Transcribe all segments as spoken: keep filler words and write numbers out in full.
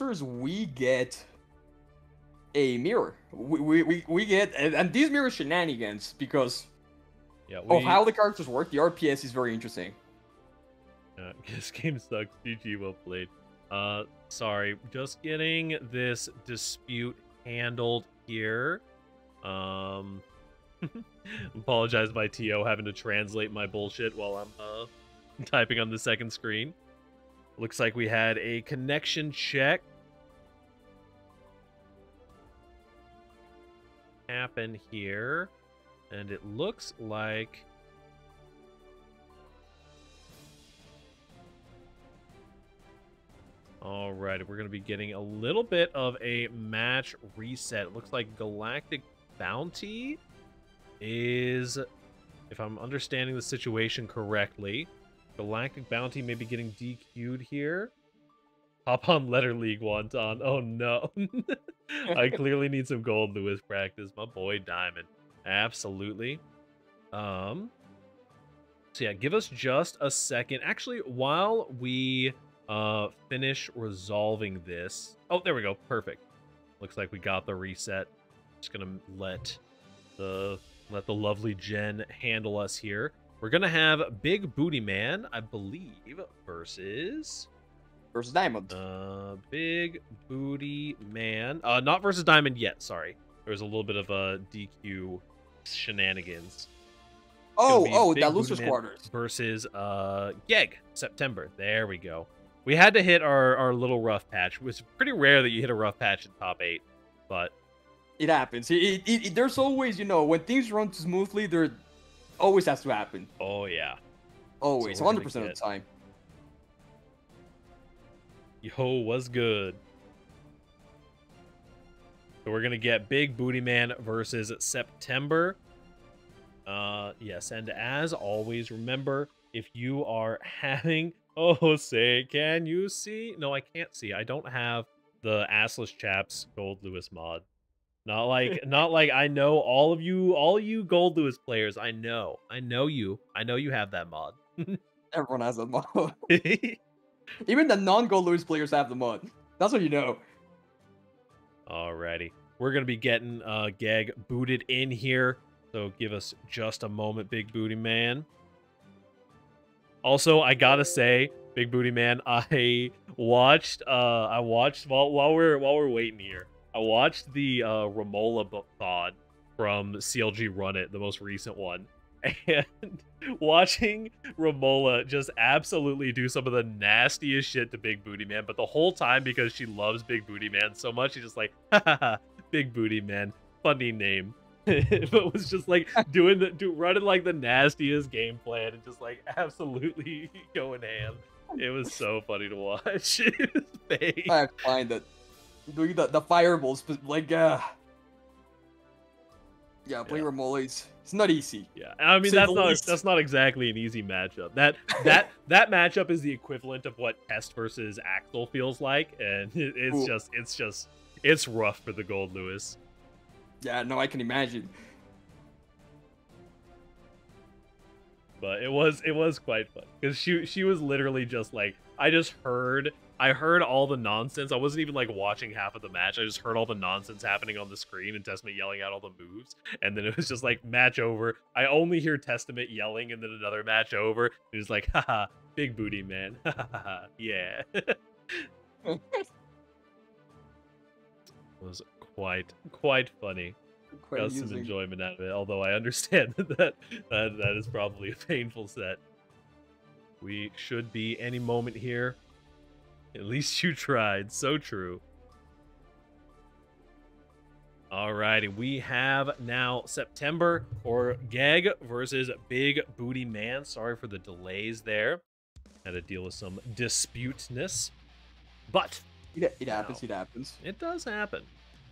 answers, we get a mirror. We we, we, we get, and, and these mirror shenanigans, because yeah, we, of how the characters work, the R P S is very interesting. Uh, this game sucks. G G, well played. Uh, sorry, just getting this dispute handled here. Um, apologize by T O having to translate my bullshit while I'm uh, typing on the second screen. Looks like we had a connection check happen here, and it looks like all right, we're going to be getting a little bit of a match reset. It looks like Galactic Bounty is, if I'm understanding the situation correctly, Galactic Bounty may be getting D Q'd here. Hop on Letter League, Wonton. Oh, no. I clearly need some Goldlewis practice. My boy Diamond. Absolutely. Um. So, yeah, give us just a second. Actually, while we... Uh, finish resolving this. Oh, there we go. Perfect. Looks like we got the reset. Just gonna let the let the lovely Jen handle us here. We're gonna have Big Booty Man, I believe, versus versus Diamond. Uh, Big Booty Man. Uh, not versus Diamond yet. Sorry, there was a little bit of a D Q shenanigans. Oh, oh, that loser's quarters versus uh, Geg September. There we go. We had to hit our, our little rough patch. It was pretty rare that you hit a rough patch in top eight, but... It happens. It, it, it, there's always, you know, when things run smoothly, there always has to happen. Oh, yeah. Always, so one hundred percent of the time. Yo, was good. So we're going to get Big Booty Man versus September. Uh, yes, and as always, remember, if you are having... Oh, say, can you see? No, I can't see. I don't have the Assless Chaps Goldlewis mod. Not like, not like I know all of you, all you Goldlewis players. I know, I know you. I know you have that mod. Everyone has that mod. Even the non-Goldlewis players have the mod. That's what you know. Alrighty, we're gonna be getting uh, Geg booted in here. So give us just a moment, Big Booty Man. Also, I gotta say, Big Booty Man, I watched, uh, I watched while while we're while we're waiting here, I watched the uh, Romola pod from C L G Run It, the most recent one, and watching Romola just absolutely do some of the nastiest shit to Big Booty Man, but the whole time because she loves Big Booty Man so much, she's just like, ha ha ha, Big Booty Man, funny name. But was just like doing the do running like the nastiest game plan and just like absolutely going ham. It was so funny to watch. I find that doing the, the fireballs, like uh yeah, playing yeah. Romoli's, it's not easy. Yeah, I mean that's not least. that's not exactly an easy matchup. That that that matchup is the equivalent of what Test versus Axel feels like, and it, it's Ooh. just it's just it's rough for the Goldlewis. Yeah, no, I can imagine. But it was it was quite fun because she she was literally just like I just heard I heard all the nonsense. I wasn't even like watching half of the match. I just heard all the nonsense happening on the screen and Testament yelling out all the moves, and then it was just like match over. I only hear Testament yelling, and then another match over. It was like, haha, Big Booty Man, haha, yeah. It was. Quite, quite funny. Quite Got amusing. Some enjoyment out of it, although I understand that that, that that is probably a painful set. We should be any moment here. At least you tried. So true. Alrighty, we have now September or Geg versus Big Booty Man. Sorry for the delays there. Had to deal with some disputeness, but it, it happens. Know, it happens. It does happen.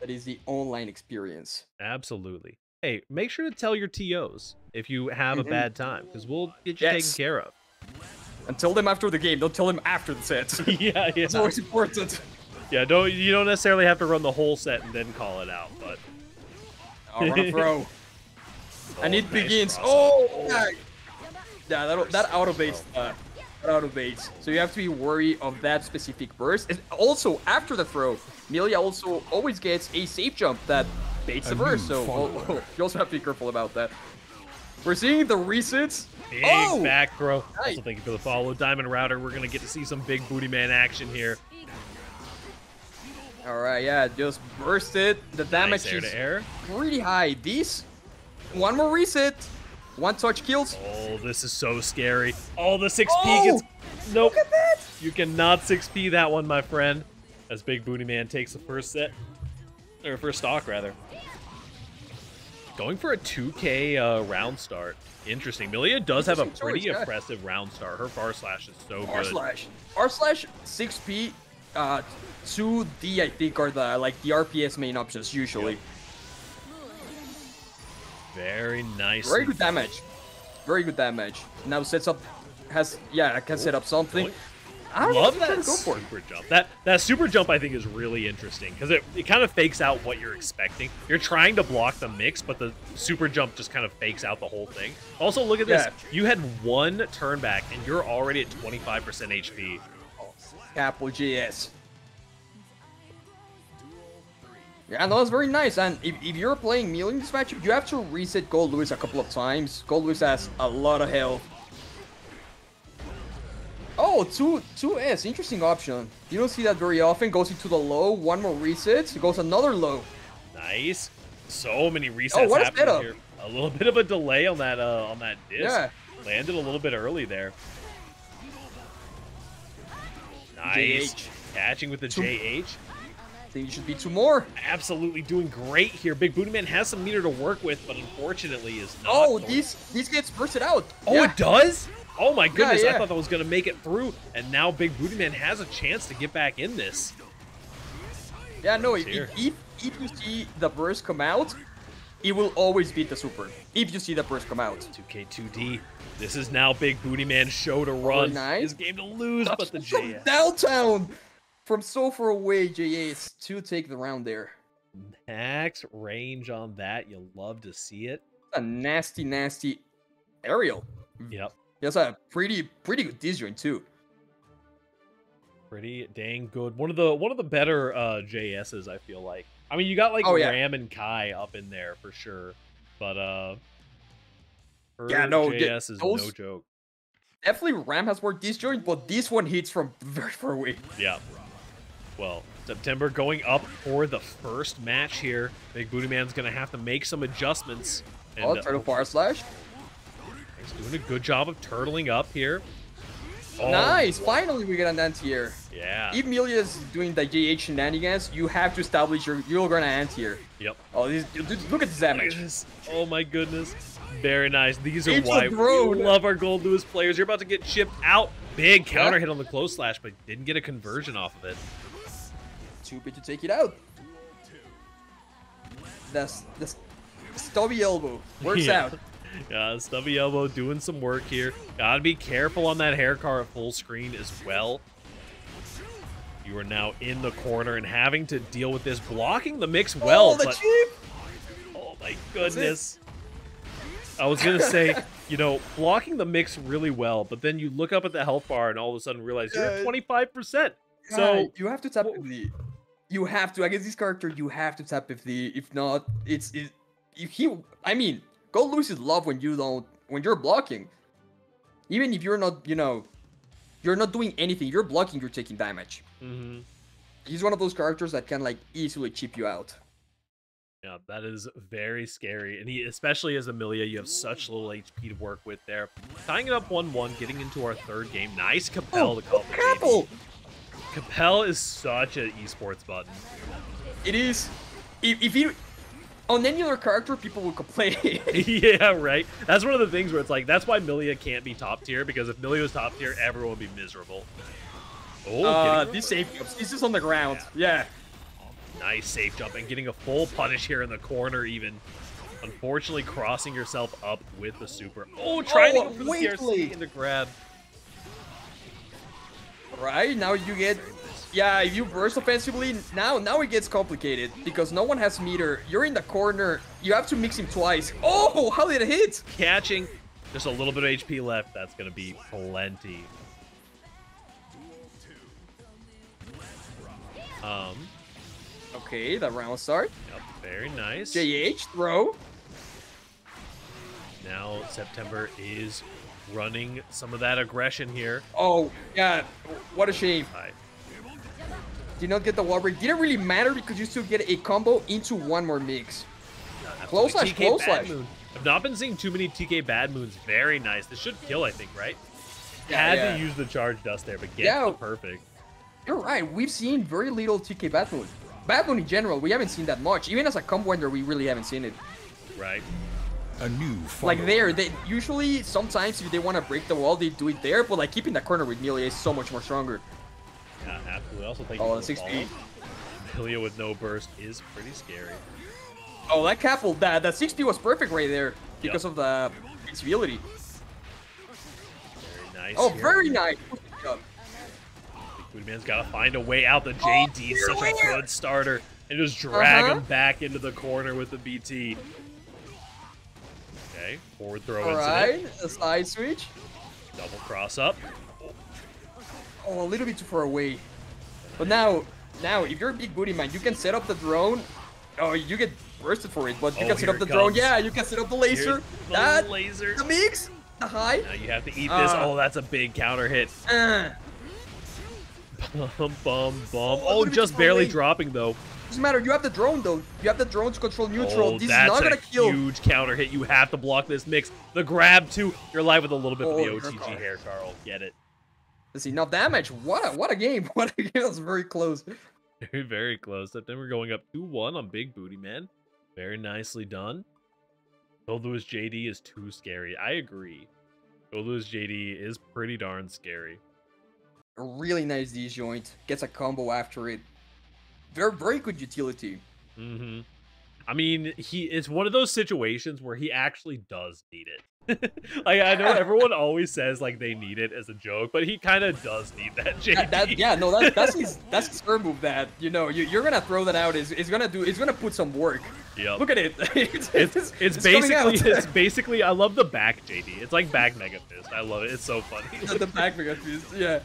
That is the online experience. Absolutely. Hey, make sure to tell your T Os if you have a bad time, because we'll get you yes. taken care of. And tell them after the game. Don't tell them after the set. yeah, yeah. It's always important. Yeah, don't you don't necessarily have to run the whole set and then call it out, but. I'll run a throw. And oh, it nice begins. Cross. Oh, oh. Yeah, that that out of base uh, out of base. So you have to be wary of that specific burst. And also, after the throw, Millia also always gets a safe jump that baits the burst. So oh, oh, you also have to be careful about that. We're seeing the resets. Big oh! back throw. Nice. Also, thank you for the follow. Diamond Router, we're going to get to see some Big Booty Man action here. All right, yeah, just burst it. The damage nice air is air. pretty high. These, one more reset. One touch kills. Oh, this is so scary. Oh, the six P oh, gets... Nope. Look at that. You cannot six P that one, my friend. As Big Booty Man takes the first set. Or first stock, rather. Going for a two K uh, round start. Interesting. Millia does have a pretty choice, impressive round start. Her far slash is so R good. Slash. R slash, six P, uh, two D, I think, are the, like, the R P S main options, usually. Yep. Very nice. Very good damage. Very good damage. Now sets up, has, yeah, I can set up something. I don't love know that go for super it. jump. That that super jump I think is really interesting because it, it kind of fakes out what you're expecting. You're trying to block the mix, but the super jump just kind of fakes out the whole thing. Also, look at this. Yeah. You had one turn back and you're already at twenty-five percent H P. Oh, Apple G S. Yeah, no, that's very nice. And if, if you're playing Millia in this matchup, you have to reset Goldlewis a couple of times. Goldlewis has a lot of health. Oh, two S, interesting option. You don't see that very often. Goes into the low, one more reset. It goes another low. Nice. So many resets oh, what happening is that here. A little bit of a delay on that uh, on that disc. Yeah. Landed a little bit early there. Nice. J H. Catching with the two. J H. I think you should be two more. Absolutely doing great here. Big Booty Man has some meter to work with, but unfortunately is not. Oh, these these gets bursted out. Oh, yeah. It does? Oh my goodness, yeah, yeah. I thought that was gonna make it through, and now Big Booty Man has a chance to get back in this. Yeah, no, if, if, if you see the burst come out, it will always beat the super. If you see the burst come out. two K two D. This is now Big Booty Man's show to run. forty-nine. His game to lose, That's but the J S. Downtown! From so far away, J S to take the round there. Max range on that. You love to see it. A nasty, nasty aerial. Yep. That's a pretty, pretty good disjoint too. Pretty dang good. One of the one of the better uh, J Ss, I feel like. I mean, you got like oh, yeah. Ram and Kai up in there for sure, but uh, her yeah, no, J S is those... no joke. Definitely, Ram has worked disjoint, but this one hits from very far away. Yeah. Well, September going up for the first match here. Big Booty Man's gonna have to make some adjustments. And, oh, turtle fire slash. He's doing a good job of turtling up here. Oh. Nice! Finally, we get an anti-air. Yeah. If Millia is doing the J H shenanigans, you have to establish your you're gonna anti-air. Yep. Oh, these, look at this damage. Goodness. Oh my goodness! Very nice. These are why we love our Goldlewis players. You're about to get chipped out. Big counter hit on the close slash, but didn't get a conversion off of it. Stupid to take it out. That's the stubby elbow works yeah. out. Yeah, stubby elbow doing some work here. Gotta be careful on that hair car at full screen as well. You are now in the corner and having to deal with this, blocking the mix well. Oh, the but, chip! Oh my goodness! I was gonna say, you know, blocking the mix really well, but then you look up at the health bar and all of a sudden realize you're at twenty-five percent. So you have to tap if the you have to against this character you have to tap if the if not it's it, if he I mean Goldlewis is love when you don't when you're blocking, even if you're not you know you're not doing anything, you're blocking, you're taking damage. Mm-hmm. He's one of those characters that can like easily chip you out. Yeah, that is very scary, and he especially as Millia, you have such little H P to work with there. Tying it up one one, getting into our third game. Nice Capel oh, to call oh, Capel is such an esports button. It is. If, if you on any other character, people will complain. Yeah, right. That's one of the things where it's like that's why Millia can't be top tier, because if Millia was top tier, everyone would be miserable. Oh, uh, these safe jumps. He's just on the ground. Yeah. yeah. Nice safe jump and getting a full punish here in the corner. Even unfortunately crossing yourself up with the super. Oh, trying oh, to go for the C R C in the grab. Right now you get, yeah, you burst offensively. Now, now it gets complicated because no one has meter. You're in the corner. You have to mix him twice. Oh, how did it hit? Catching, just a little bit of H P left. That's gonna be plenty. Um. Okay, that round start. Yep, very nice. J H, throw. Now September is running some of that aggression here. Oh, yeah. What a shame. Right. Did not get the wall break. Didn't really matter because you still get a combo into one more mix. Yeah, close slash, close slash. Moon. I've not been seeing too many T K bad moons. Very nice. This should kill, I think, right? Yeah, had yeah. to use the charge dust there, but get yeah, the perfect. You're right. We've seen very little T K bad moon. Bad moon in general, we haven't seen that much. Even as a combo ender, we really haven't seen it. Right. A new follow. Like there, they usually sometimes if they want to break the wall, they do it there. But like keeping the corner with Millia is so much more stronger. Yeah, absolutely. Also, thank oh, you for the ball. Millia with no burst is pretty scary. Oh, that Capel, that that six P was perfect right there because yep. of the invincibility. Very nice. Oh, here. very nice. Big Booty Man's gotta find a way out. The J D is oh, such a good starter, and just drag uh-huh. him back into the corner with the B T. Okay, forward throw All incident. Alright, a side switch. Double cross up. Oh, a little bit too far away. But now, now if you're a Big Booty Man, you can set up the drone. Oh, you get bursted for it, but you oh, can set up the drone. Yeah, you can set up the laser. The that, laser. The mix, the high. Now you have to eat this. Uh, oh, that's a big counter hit. Uh, bum, bum, bum. Oh, just barely away. dropping, though. Doesn't matter. You have the drone though. You have the drone to control neutral. Oh, this is not gonna kill. That's a huge counter hit. You have to block this mix. The grab too. You're alive with a little bit oh, of the O T G Carl. hair, Carl. Get it. Let's see. Enough damage. What a what a game. What a game. That was very close. Very very close. Then we're going up two one on Big Booty Man. Very nicely done. Goldlewis J D is too scary. I agree. Goldlewis J D is pretty darn scary. A really nice disjoint. Gets a combo after it. Very, very good utility. Mm-hmm. I mean, he it's one of those situations where he actually does need it. Like, I know everyone always says like they need it as a joke, but he kind of does need that J D. Yeah, that, yeah no, that, that's his that's his firm move. That you know, you, you're gonna throw that out. Is it's gonna do? It's gonna put some work. Yeah. Look at it. it's, it's, it's, it's basically it's basically. I love the back J D. It's like back mega fist. I love it. It's so funny. It's the back mega fist. Yeah.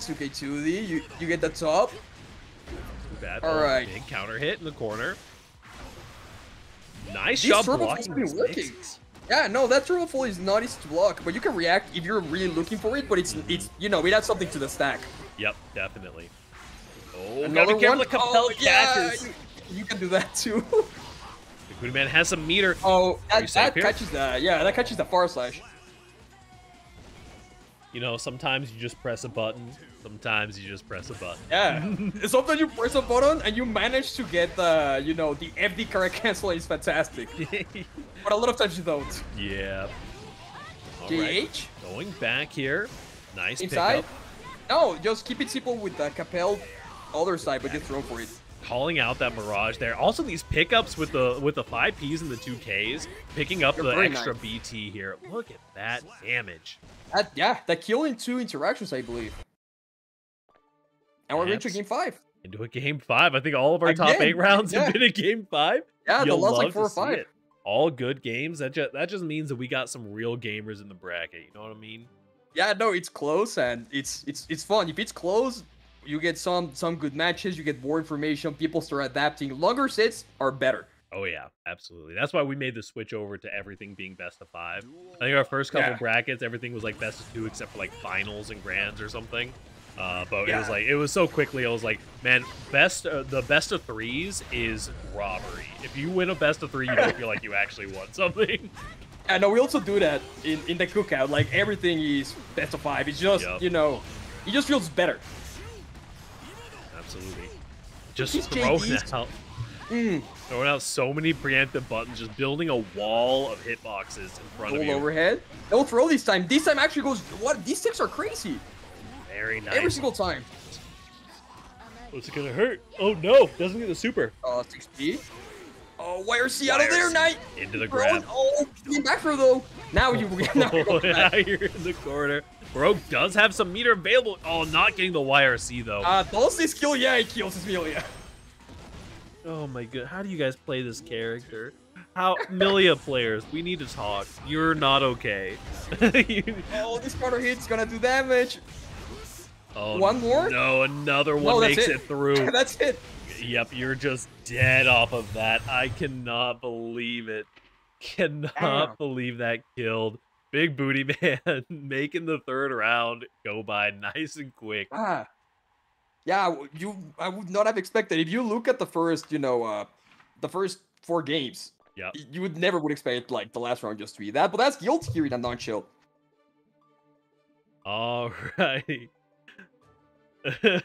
two K two D, you, you get the top. Bad. All right. Big counter hit in the corner. Nice These job blocking been working. Yeah, no, that turbo full is not easy to block, but you can react if you're really looking for it, but it's, it's you know, it adds something to the stack. Yep, definitely. Oh, another one. Oh, yeah, you, you can do that too. The Booty Man has some meter. Oh, that, that catches the, yeah, that catches the far slash. You know, sometimes you just press a button. Sometimes you just press a button. Yeah. Sometimes you press a button and you manage to get the, you know, the F D card cancel is fantastic. But a lot of times you don't. Yeah. All J H. Right. Going back here. Nice Inside. pickup. No, just keep it simple with the Capel other side, but yeah. just throw for it. Calling out that Mirage there. Also, these pickups with the with the five Ps and the two Ks, picking up They're the extra nice. B T here. Look at that damage. That, yeah, that kill in two interactions, I believe. And we're into game five. Into a game five. I think all of our Again, top eight rounds yeah. have been in game five. Yeah, You'll the last like four or five. All good games. That just, that just means that we got some real gamers in the bracket. You know what I mean? Yeah, no, it's close and it's it's it's fun. If it's close, you get some some good matches, you get more information, people start adapting. Longer sets are better. Oh yeah, absolutely. That's why we made the switch over to everything being best of five. I think our first couple yeah. brackets, everything was like best of two except for like finals and grands or something. Uh, but yeah. it was like, it was so quickly, I was like, man, best uh, the best of threes is robbery. If you win a best of three, you don't feel like you actually won something. I know we also do that in, in the cookout. Like everything is best of five. It's just, yep. you know, it just feels better. Absolutely. Just throwing out, mm. throwing out so many preemptive buttons, just building a wall of hitboxes in front Roll of you. overhead. No throw this time. This time actually goes, what? These sticks are crazy. Very nice. Every single time. What's it gonna hurt? Oh no, doesn't get the super. Oh, uh, six P. Oh, Y R C out of there, Knight. Into the grab. Oh, came back throw though. Now you now oh, now you're in the corner. Broke does have some meter available. Oh, not getting the Y R C though. Uh, Dulce's kill, yeah, he kills his Millia. Oh my god, how do you guys play this character? How Millia players, we need to talk. You're not okay. you... Oh, this counter hit's gonna do damage. Oh, one more? No, another one no, makes it, it through. That's it. Yep, you're just dead off of that. I cannot believe it. Cannot Damn. believe that killed. Big Booty Man making the third round go by nice and quick. Ah. Yeah, you. I would not have expected. If you look at the first, you know, uh, the first four games, yeah, you would never would expect like the last round just to be that. But that's guilt here in a nutshell. All right. Yeah,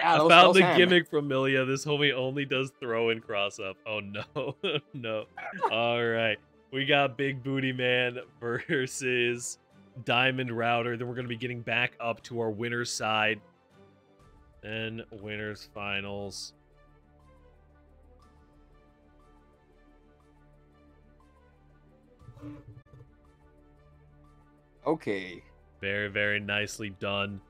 I found the hand. gimmick from Millia. This homie only does throw and cross up. Oh no, no. All right, we got Big Booty Man versus Diamond Router. Then we're gonna be getting back up to our winner's side. Then winners finals. Okay. Very, very nicely done.